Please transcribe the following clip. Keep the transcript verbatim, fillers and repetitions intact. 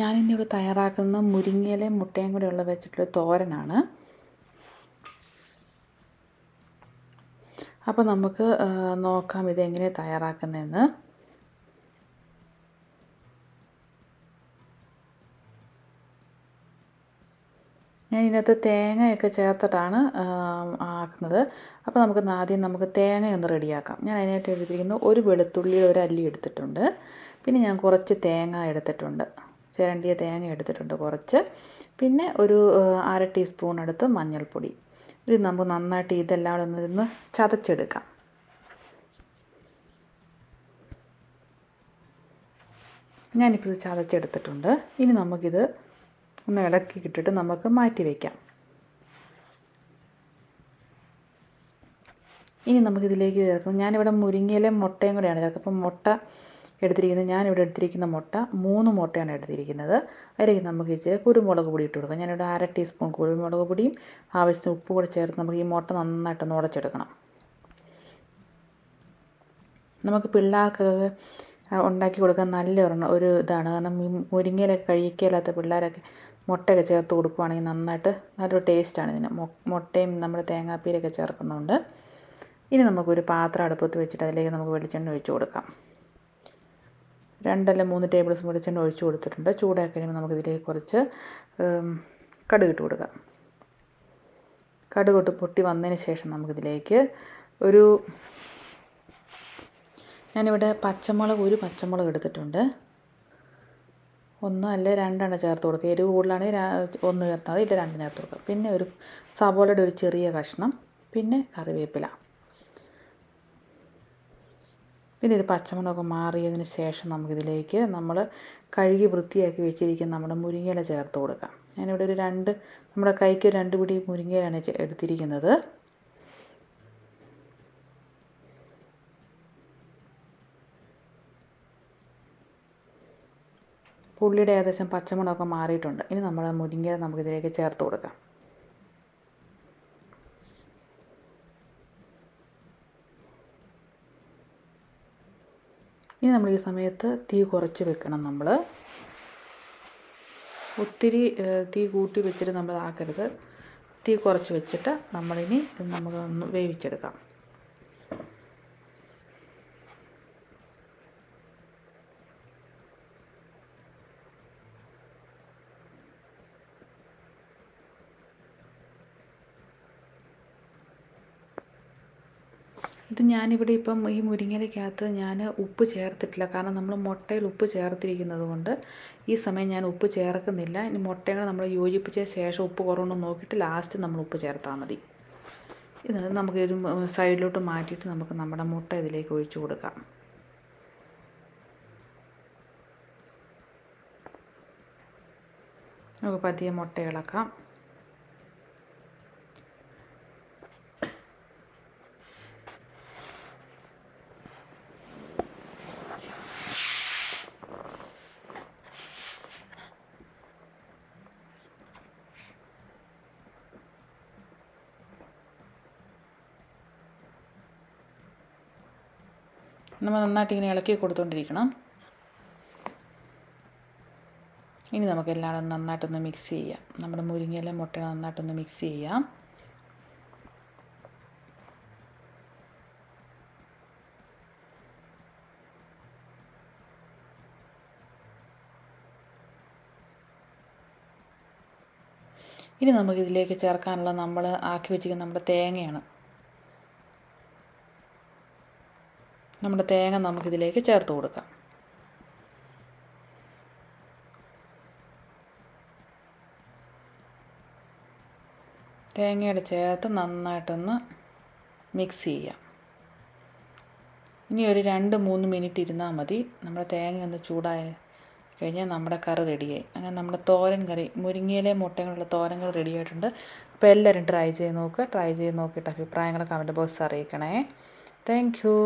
ഞാനിന്നിവിടെ തയ്യാറാക്കുന്ന മുരിങ്ങയിലയും മുട്ടയും കൂടെയുള്ള വെച്ചിട്ടുള്ള തോരനാണ്. അപ്പോൾ നമുക്ക് നോക്കാം ഇതെങ്ങനെ തയ്യാറാക്കുന്നതെന്ന്. ഞാൻ ഇതിനകത്ത് തേങ്ങയൊക്കെ ചേർത്തിട്ടാണ് ആക്കുന്നത്. അപ്പോൾ നമുക്ക് ആദ്യം നമുക്ക് തേങ്ങയൊന്ന് റെഡിയാക്കാം. ഞാൻ അതിനായിട്ട് എടുത്തിരിക്കുന്നു ഒരു വെളുത്തുള്ളി, ഒരു അല്ലി എടുത്തിട്ടുണ്ട്. പിന്നെ ഞാൻ കുറച്ച് തേങ്ങ എടുത്തിട്ടുണ്ട്, ചിരണ്ടിയ തേങ്ങ എടുത്തിട്ടുണ്ട് കുറച്ച്. പിന്നെ ഒരു അര ടീസ്പൂൺ എടുത്ത് മഞ്ഞൾപ്പൊടി. ഇത് നമുക്ക് നന്നായിട്ട് ഇതെല്ലാം കൂടെ ഒന്ന് ചതച്ചെടുക്കാം. ഞാനിപ്പോൾ ഇത് ചതച്ചെടുത്തിട്ടുണ്ട്. ഇനി നമുക്കിത് ഒന്ന് ഇളക്കി ഇട്ടിട്ട് നമുക്ക് മാറ്റി വയ്ക്കാം. ഇനി നമുക്കിതിലേക്ക് ചേർക്കാം, ഞാനിവിടെ മുരിങ്ങയിലയും മുട്ടയും കൂടെയാണ് ചേർക്കുന്നത്. അപ്പം മുട്ട എടുത്തിരിക്കുന്നത്, ഞാനിവിടെ എടുത്തിരിക്കുന്ന മുട്ട മൂന്ന് മുട്ടയാണ് എടുത്തിരിക്കുന്നത്. അതിലേക്ക് നമുക്ക് ഇച്ചിരി കുരുമുളക് പൊടി ഇട്ട് കൊടുക്കാം. ഞാനിവിടെ അര ടീസ്പൂൺ കുരുമുളക് പൊടിയും ആവശ്യത്തിന് ഉപ്പ് കൂടെ ചേർത്ത് നമുക്ക് ഈ മുട്ട നന്നായിട്ടൊന്ന് ഉടച്ചെടുക്കണം. നമുക്ക് പിള്ളേർക്കൊക്കെ ഉണ്ടാക്കി കൊടുക്കാൻ നല്ല ഒരെണ്ണം ഒരു ഇതാണ്. കാരണം ഈ മുരിങ്ങയിലൊക്കെ കഴിക്കില്ലാത്ത പിള്ളേരൊക്കെ മുട്ടയൊക്കെ ചേർത്ത് കൊടുക്കുകയാണെങ്കിൽ നന്നായിട്ട് നല്ലൊരു ടേസ്റ്റാണ് ഇതിന്. മുട്ടയും നമ്മുടെ തേങ്ങാപ്പീരൊക്കെ ചേർക്കുന്നുണ്ട്. ഇനി നമുക്കൊരു പാത്രം അടുപ്പത്ത് വെച്ചിട്ട് അതിലേക്ക് നമുക്ക് വെളിച്ചെണ്ണ ഒഴിച്ച് കൊടുക്കാം. രണ്ടല്ല മൂന്ന് ടേബിൾ സ്പൂൺ വെളിച്ചെണ്ണ ഒഴിച്ച് കൊടുത്തിട്ടുണ്ട്. ചൂടാക്കി കഴിയുമ്പോൾ നമുക്കിതിലേക്ക് കുറച്ച് കടുക് ഇട്ട് കൊടുക്കാം. കടുക് ഇട്ട് പൊട്ടി വന്നതിന് ശേഷം നമുക്കിതിലേക്ക് ഒരു ഞാനിവിടെ പച്ചമുളക് ഒരു പച്ചമുളക് എടുത്തിട്ടുണ്ട്. ഒന്ന് അല്ല രണ്ടെണ്ണം ചേർത്ത് കൊടുക്കുക. എരിവ് കൂടുതലാണെങ്കിൽ ഒന്ന് ചേർത്താൽ മതി, ഇല്ല രണ്ട് ചേർത്ത് കൊടുക്കുക. പിന്നെ ഒരു സവോളയുടെ ഒരു ചെറിയ കഷ്ണം, പിന്നെ കറിവേപ്പില. പിന്നെ ഒരു പച്ചമുളകൊക്കെ മാറിയതിന് ശേഷം നമുക്കിതിലേക്ക് നമ്മൾ കഴുകി വൃത്തിയാക്കി വെച്ചിരിക്കുന്ന നമ്മുടെ മുരിങ്ങയില ചേർത്ത് കൊടുക്കാം. ഞാനിവിടെ ഒരു രണ്ട് നമ്മുടെ കൈക്ക് രണ്ട് പിടി മുരിങ്ങയിലാണ് എടുത്തിരിക്കുന്നത്. ഉള്ളിയുടെ ഏകദേശം പച്ചമുളകൊക്കെ മാറിയിട്ടുണ്ട്. ഇനി നമ്മൾ മുരിങ്ങ നമുക്കിതിലേക്ക് ചേർത്ത് കൊടുക്കാം. ഇനി നമ്മൾ ഈ സമയത്ത് തീ കുറച്ച് വെക്കണം. നമ്മൾ ഒത്തിരി തീ കൂട്ടി വെച്ചിട്ട് നമ്മൾ ആക്കരുത്. തീ കുറച്ച് വെച്ചിട്ട് നമ്മളിനി നമുക്ക് ഒന്ന് വേവിച്ചെടുക്കാം. ഇത് ഞാനിവിടെ ഇപ്പം ഈ മുരിങ്ങയിലക്കകത്ത് ഞാൻ ഉപ്പ് ചേർത്തിട്ടില്ല. കാരണം നമ്മൾ മുട്ടയിൽ ഉപ്പ് ചേർത്തിരിക്കുന്നത് കൊണ്ട് ഈ സമയം ഞാൻ ഉപ്പ് ചേർക്കുന്നില്ല. ഇനി മുട്ടകൾ നമ്മൾ യോജിപ്പിച്ച ശേഷം ഉപ്പ് കുറവുണ്ടോ നോക്കിയിട്ട് ലാസ്റ്റ് നമ്മൾ ഉപ്പ് ചേർത്താൽ മതി. ഇത് നമുക്ക് ഒരു സൈഡിലോട്ട് മാറ്റിയിട്ട് നമുക്ക് നമ്മുടെ മുട്ട ഇതിലേക്ക് ഒഴിച്ചു കൊടുക്കാം. നമുക്ക് പതിയെ മുട്ട ഇളക്കാം. നമ്മൾ നന്നായിട്ട് ഇങ്ങനെ ഇളക്കി കൊടുത്തുകൊണ്ടിരിക്കണം. ഇനി നമുക്കെല്ലാം നന്നായിട്ടൊന്ന് മിക്സ് ചെയ്യാം. നമ്മുടെ മുരിങ്ങയില മുട്ട നന്നായിട്ടൊന്ന് മിക്സ് ചെയ്യാം. ഇനി നമുക്കിതിലേക്ക് ചേർക്കാനുള്ള നമ്മൾ ആക്കി വെച്ചിരിക്കുന്ന നമ്മുടെ തേങ്ങയാണ്. നമ്മുടെ തേങ്ങ നമുക്കിതിലേക്ക് ചേർത്ത് കൊടുക്കാം. തേങ്ങയുടെ ചേർത്ത് നന്നായിട്ടൊന്ന് മിക്സ് ചെയ്യാം. ഇനി ഒരു രണ്ട് മൂന്ന് മിനിറ്റ് ഇരുന്നാൽ മതി. നമ്മുടെ തേങ്ങ ഒന്ന് ചൂടായി കഴിഞ്ഞാൽ നമ്മുടെ കറി റെഡിയായി. അങ്ങനെ നമ്മുടെ തോരൻ കറി, മുരിങ്ങയിലയും മുട്ടകളുള്ള തോരൻ കറി റെഡിയായിട്ടുണ്ട്. അപ്പോൾ എല്ലാവരും ട്രൈ ചെയ്ത് നോക്കുക. ട്രൈ ചെയ്ത് നോക്കിയിട്ട് അഭിപ്രായങ്ങൾ കമൻറ്റ് ബോക്സിൽ അറിയിക്കണേ. Thank U.